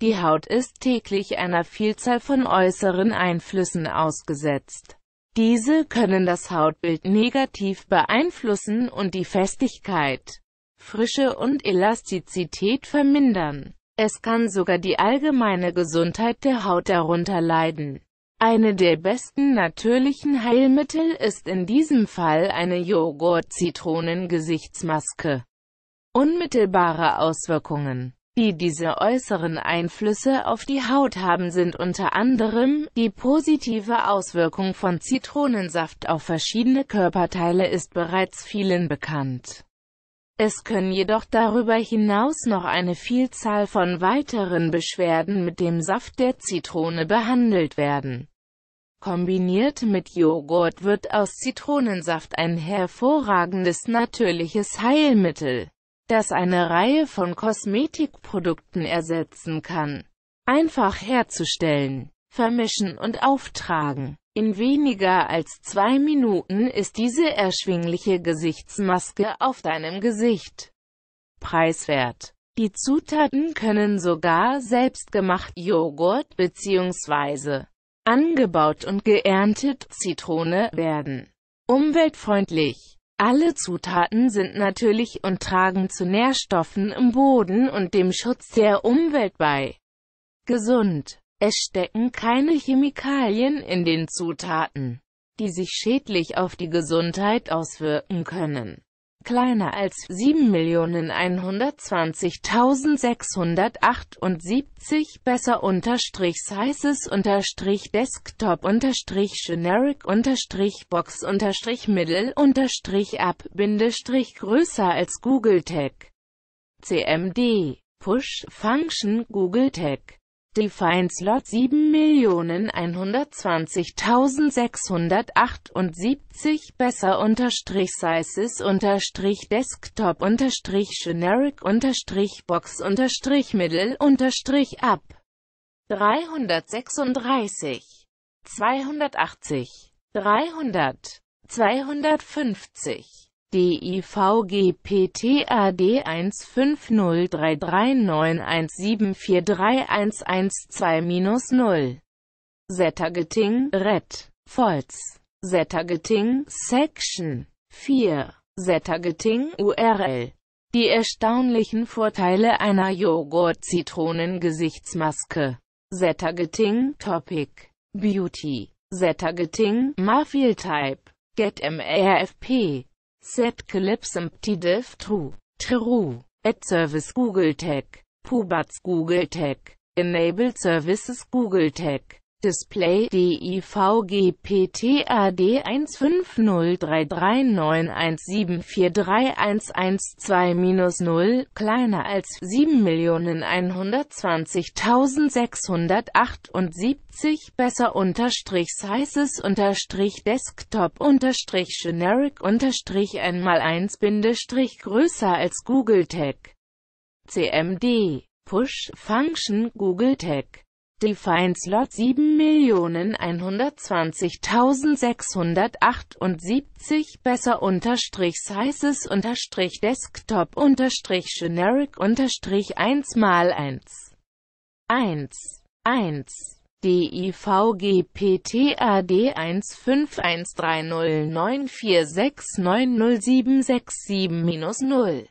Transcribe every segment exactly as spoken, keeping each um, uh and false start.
Die Haut ist täglich einer Vielzahl von äußeren Einflüssen ausgesetzt. Diese können das Hautbild negativ beeinflussen und die Festigkeit, Frische und Elastizität vermindern. Es kann sogar die allgemeine Gesundheit der Haut darunter leiden. Eine der besten natürlichen Heilmittel ist in diesem Fall eine Joghurt-Zitronen-Gesichtsmaske. Unmittelbare Auswirkungen, die diese äußeren Einflüsse auf die Haut haben, sind unter anderem: die positive Auswirkung von Zitronensaft auf verschiedene Körperteile ist bereits vielen bekannt. Es können jedoch darüber hinaus noch eine Vielzahl von weiteren Beschwerden mit dem Saft der Zitrone behandelt werden. Kombiniert mit Joghurt wird aus Zitronensaft ein hervorragendes natürliches Heilmittel, das eine Reihe von Kosmetikprodukten ersetzen kann. Einfach herzustellen, vermischen und auftragen. In weniger als zwei Minuten ist diese erschwingliche Gesichtsmaske auf deinem Gesicht. Preiswert. Die Zutaten können sogar selbstgemacht Joghurt bzw. angebaut und geerntet Zitrone werden. Umweltfreundlich. Alle Zutaten sind natürlich und tragen zu Nährstoffen im Boden und dem Schutz der Umwelt bei. Gesund. Es stecken keine Chemikalien in den Zutaten, die sich schädlich auf die Gesundheit auswirken können. Kleiner als sieben Millionen hundertzwanzigtausendsechshundertachtundsiebzig, besser unterstrich sizes unterstrich desktop unterstrich generic unterstrich box unterstrich middle unterstrich ab bindestrich größer als Google Tag. C M D. Push Function Google Tag. Define Slot sieben Millionen hundertzwanzigtausendsechshundertachtundsiebzig, besser unterstrich sizes unterstrich desktop unterstrich generic unterstrich box unterstrich middle unterstrich ab dreihundertsechsunddreißig, zweihundertachtzig, dreihundert, zweihundertfünfzig. D I V G P T A D eins fünf null drei drei neun eins sieben vier drei eins eins zwei null. Settergeting, Red, Volz, Settergeting, Section, vier, Settergeting, U R L. Die erstaunlichen Vorteile einer Joghurt-Zitronen-Gesichtsmaske. Settergeting, Topic, Beauty, Settergeting, Marfil Type, Get M R F P. Set Clips Emptidiv True, True, Ad Service Google Tag, Pubats Google Tag, Enable Services Google Tag, Display D I V G P T A D eins fünf null drei drei neun eins sieben vier drei eins eins zwei null, kleiner als sieben Millionen hundertzwanzigtausendsechshundertachtundsiebzig, besser unterstrich sizes unterstrich desktop unterstrich generic unterstrich eins mal eins bindestrich größer als Google Tag. C M D. Push Function Google Tag. Define Slot sieben Millionen hundertzwanzigtausendsechshundertachtundsiebzig, besser unterstrich sizes unterstrich desktop unterstrich generic unterstrich eins mal eins eins eins. D I V G P T A D eins fünf eins drei null neun vier sechs neun null sieben sechs sieben null.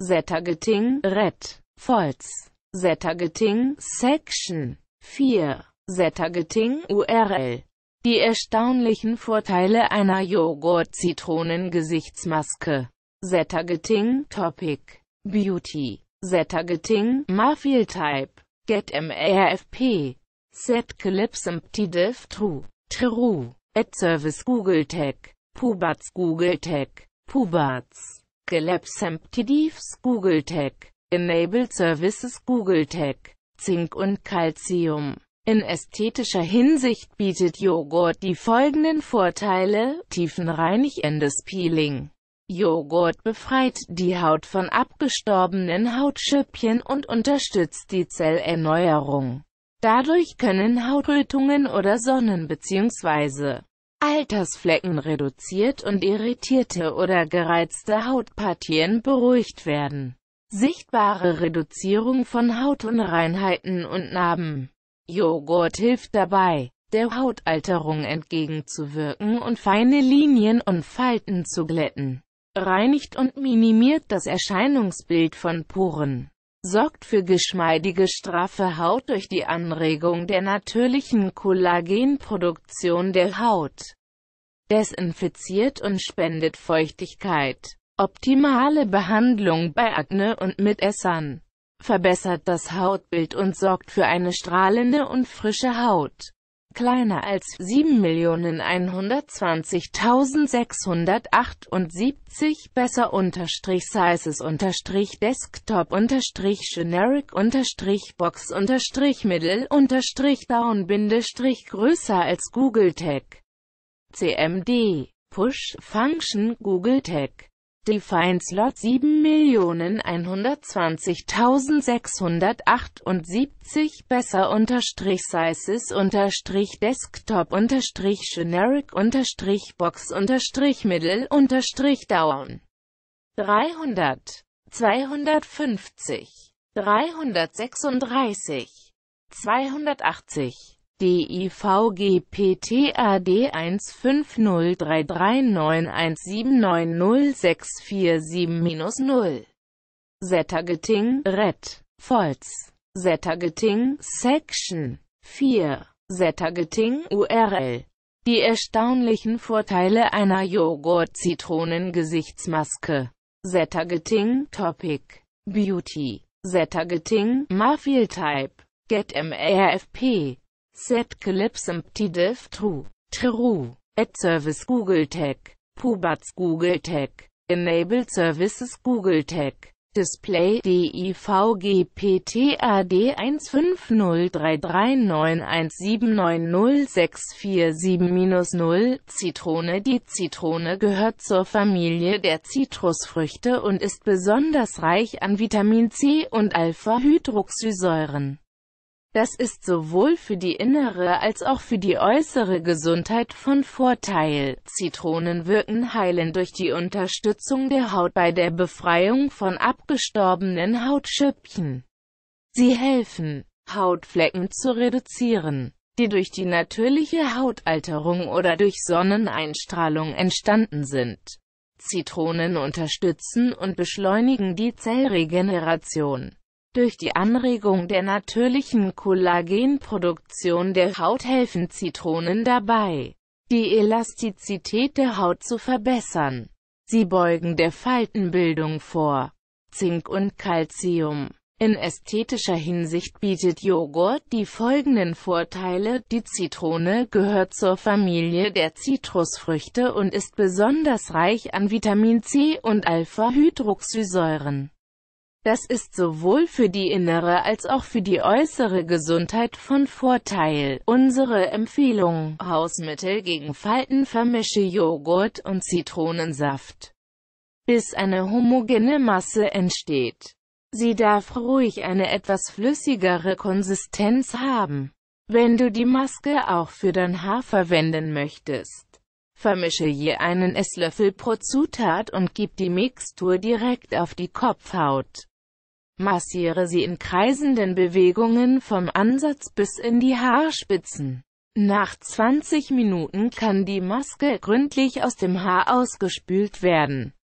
Settergeting, Red, Volz, Settergeting, Section, vier, Settergeting, U R L. Die erstaunlichen Vorteile einer Joghurt-Zitronen-Gesichtsmaske. Settergeting, Topic, Beauty, Settergeting, Marfil Type, Get M R F P, Set Clips Emptidiv True, True, Ad Service Google Tag, Pubats Google Tag, Pubats, Clips Emptidivs Google Tag, Enable Services Google Tag. Zink und Calcium. In ästhetischer Hinsicht bietet Joghurt die folgenden Vorteile: tiefenreinigendes Peeling. Joghurt befreit die Haut von abgestorbenen Hautschüppchen und unterstützt die Zellerneuerung. Dadurch können Hautrötungen oder Sonnen- bzw. Altersflecken reduziert und irritierte oder gereizte Hautpartien beruhigt werden. Sichtbare Reduzierung von Hautunreinheiten und Narben. Joghurt hilft dabei, der Hautalterung entgegenzuwirken und feine Linien und Falten zu glätten. Reinigt und minimiert das Erscheinungsbild von Poren. Sorgt für geschmeidige, straffe Haut durch die Anregung der natürlichen Kollagenproduktion der Haut. Desinfiziert und spendet Feuchtigkeit. Optimale Behandlung bei Akne und Mitessern. Verbessert das Hautbild und sorgt für eine strahlende und frische Haut. Kleiner als sieben Millionen hundertzwanzigtausendsechshundertachtundsiebzig, besser unterstrich sizes unterstrich desktop unterstrich generic unterstrich box unterstrich middle unterstrich down bindestrich größer als Google Tag. C M D. Push Function Google Tag. Define Slot sieben Millionen hundertzwanzigtausendsechshundertachtundsiebzig, besser unterstrich sizes unterstrich desktop unterstrich generic unterstrich box unterstrich middle unterstrich down. dreihundert, zweihundertfünfzig, dreihundertsechsunddreißig, zweihundertachtzig. D I V G P T A D eins fünf null drei drei neun eins sieben neun null sechs vier sieben null. Settergeting, Red, Volz, Settergeting, Section, vier, Settergeting, U R L. Die erstaunlichen Vorteile einer Joghurt-Zitronen-Gesichtsmaske. Settergeting, Topic, Beauty, Settergeting, Mafil Type, Get M R F P. Set Clips Emptidiv True, True, Ad Service Google Tag, Pubats Google Tag, Enable Services Google Tag, Display D I V G P T A D eins fünf null drei drei neun eins sieben neun null sechs vier sieben null. Zitrone. Die Zitrone gehört zur Familie der Zitrusfrüchte und ist besonders reich an Vitamin C und Alpha-Hydroxysäuren. Das ist sowohl für die innere als auch für die äußere Gesundheit von Vorteil. Zitronen wirken heilend durch die Unterstützung der Haut bei der Befreiung von abgestorbenen Hautschüppchen. Sie helfen, Hautflecken zu reduzieren, die durch die natürliche Hautalterung oder durch Sonneneinstrahlung entstanden sind. Zitronen unterstützen und beschleunigen die Zellregeneration. Durch die Anregung der natürlichen Kollagenproduktion der Haut helfen Zitronen dabei, die Elastizität der Haut zu verbessern. Sie beugen der Faltenbildung vor. Zink und Calcium. In ästhetischer Hinsicht bietet Joghurt die folgenden Vorteile. Die Zitrone gehört zur Familie der Zitrusfrüchte und ist besonders reich an Vitamin C und Alpha-Hydroxysäuren. Das ist sowohl für die innere als auch für die äußere Gesundheit von Vorteil. Unsere Empfehlung: Hausmittel gegen Falten. Vermische Joghurt und Zitronensaft, bis eine homogene Masse entsteht. Sie darf ruhig eine etwas flüssigere Konsistenz haben. Wenn du die Maske auch für dein Haar verwenden möchtest, vermische je einen Esslöffel pro Zutat und gib die Mixtur direkt auf die Kopfhaut. Massiere sie in kreisenden Bewegungen vom Ansatz bis in die Haarspitzen. Nach zwanzig Minuten kann die Maske gründlich aus dem Haar ausgespült werden.